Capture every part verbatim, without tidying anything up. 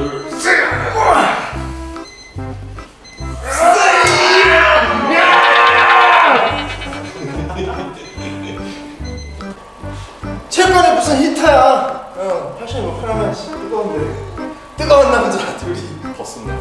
둘, 셋! 체육관에 무슨 히터야. 어, 팔십오 프라만 뜨거운데. 뜨거운 남자 둘이 벗었네.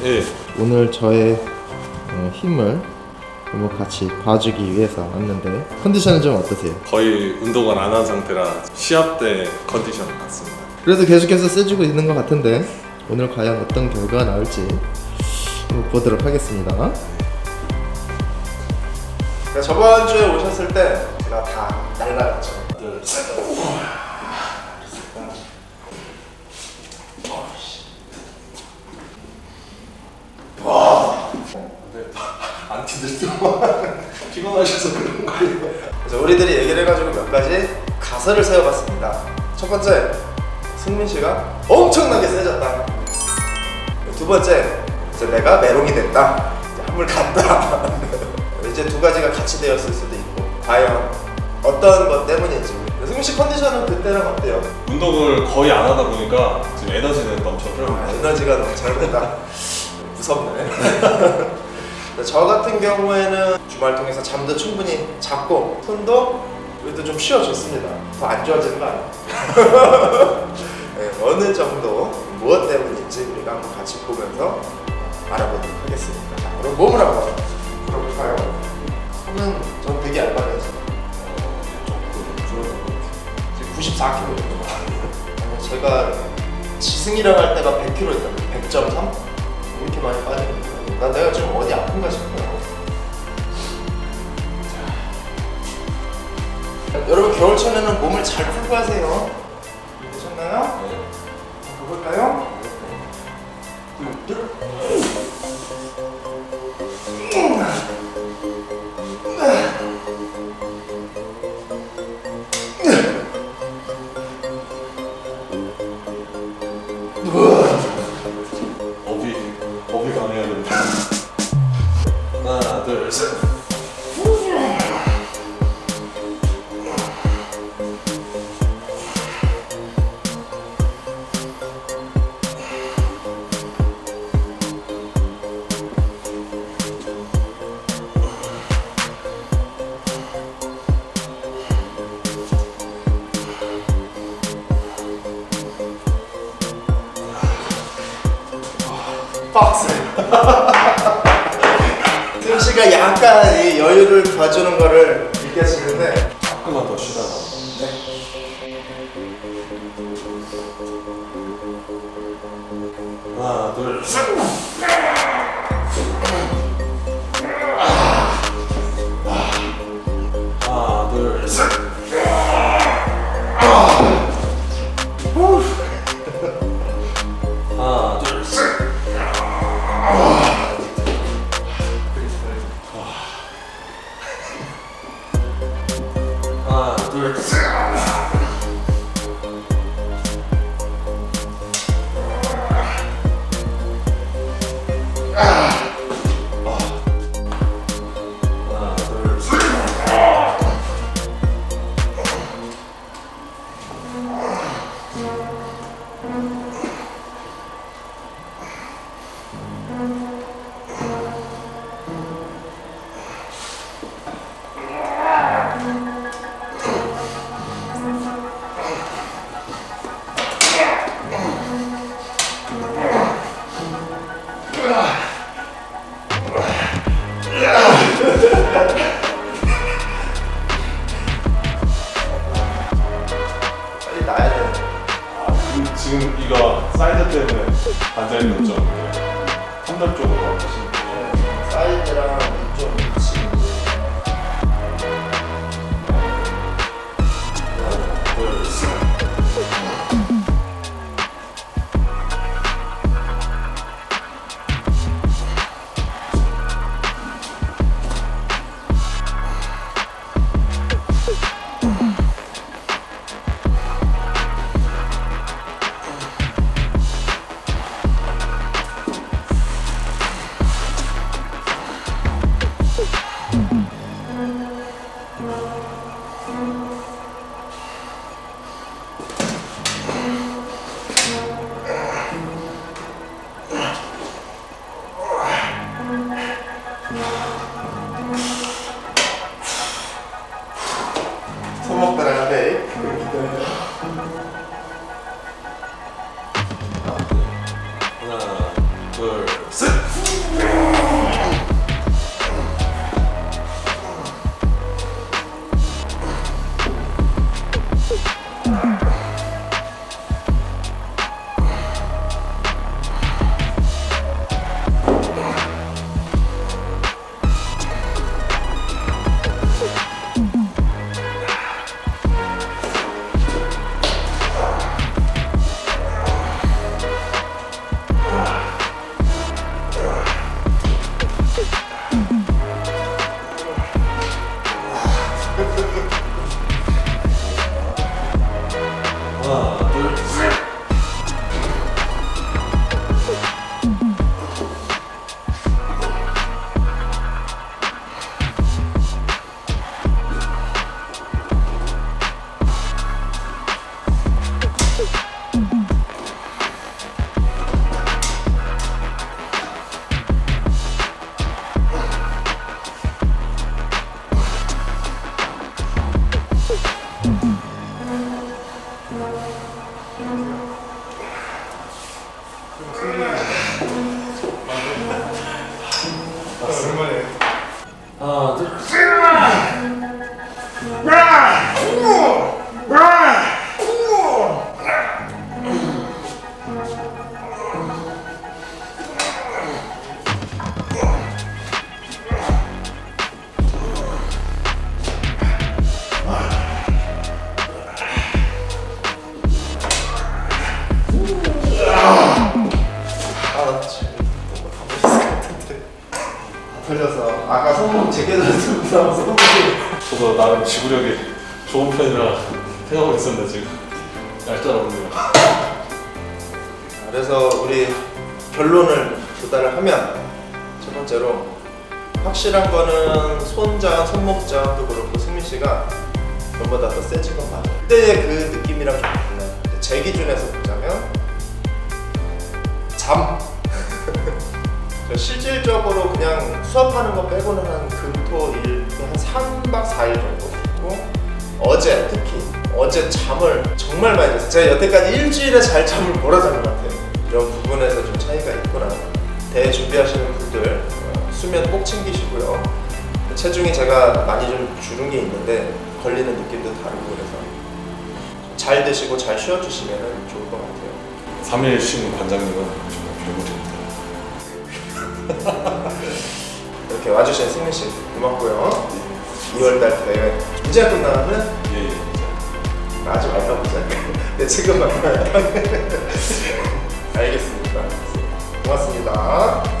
예. 오늘 저의 어, 힘을 한번 같이 봐주기 위해서 왔는데 컨디션은 좀 어떠세요? 거의 운동을 안 한 상태라 시합 때 컨디션 같습니다. 그래도 계속해서 세지고 있는 것 같은데 오늘 과연 어떤 결과가 나올지 한번 보도록 하겠습니다. 네, 저번 주에 오셨을 때 제가 다 날라갔죠. 둘, 셋! 안 티들도 피곤하셔서 그런 거예요. 그래서 우리들이 얘기를 해가지고 몇 가지 가설을 세워봤습니다. 첫 번째, 승민 씨가 엄청나게 세졌다. 두 번째, 이제 내가 메롱이 됐다. 이제 한물 갔다. 이제 두 가지가 같이 되었을 수도 있고, 과연 어떤 것 때문인지. 승민 씨 컨디션은 그때랑 어때요? 운동을 거의 안 하다 보니까 지금 에너지는 넘쳐서 아, 에너지가 너무 잘 된다. 무섭네. 저 같은 경우에는 주말 통해서 잠도 충분히 잤고 손도 그래도 좀 쉬어줬습니다. 더 안 좋아지는 거 아니에요? 네, 어느 정도 무엇 때문인지 우리가 한번 같이 보면서 알아보도록 하겠습니다. 자, 그럼 몸을 한번 풀어볼까요? 손은 전 되게 얇아요. 구십사 킬로그램 정도. 제가 지승이랑 할 때가 백 킬로그램 백 점 삼? 이렇게 많이 빠지거든요. 나 내가 지금 어디 아픈가 싶어요. 자, 여러분 겨울철에는 몸을 잘 풀고 하세요. 되셨나요? 네. 볼까요? 네. 하나, 둘, 셋. 박스. 승씨가 약간 이 여유를 봐주는 거를 느껴지는데 조금만 더 쉬다가 네. 하나 둘 셋! 하나 둘 셋! 하나 둘 셋! 빨리 나야 돼. 아, 지금 이거 사이드 때문에 앉아있는 거죠. 한달 쪽으로. 사이드랑 좀 위치 보여주세요. 아까 손목 제껴졌을 때 손목이 저도 나름 지구력이 좋은 편이라 생각하고 있었는데 지금 얄짤없네요. 그래서 우리 결론을 도달을 하면, 첫 번째로 확실한 거는 손자, 손목자도 그렇고 승민 씨가 전보다 더 세진 건 맞아요. 그때의 그 느낌이랑 좀 달라요. 제 기준에서 보자면 잠! 실질적으로 그냥 수업하는 거 빼고는 한 금토일 한 삼 박 사 일 정도 있고, 어제 특히 어제 잠을 정말 많이 잤어요. 제가 여태까지 일주일에 잘 잠을 몰아 잔 것 같아요. 이런 부분에서 좀 차이가 있구나. 대회 준비하시는 분들 수면 꼭 챙기시고요. 체중이 제가 많이 좀 줄은 게 있는데 걸리는 느낌도 다르고, 그래서 잘 드시고 잘 쉬어주시면 좋을 것 같아요. 삼 일 쉬는 관장님은 정말 별거입니다. 이렇게 와주신 승민 씨 고맙고요. 예. 이월 달 대회 이제 끝나면 예, 예. 아직 안 나오죠? 네, 지금 만나요. 알겠습니다. 고맙습니다.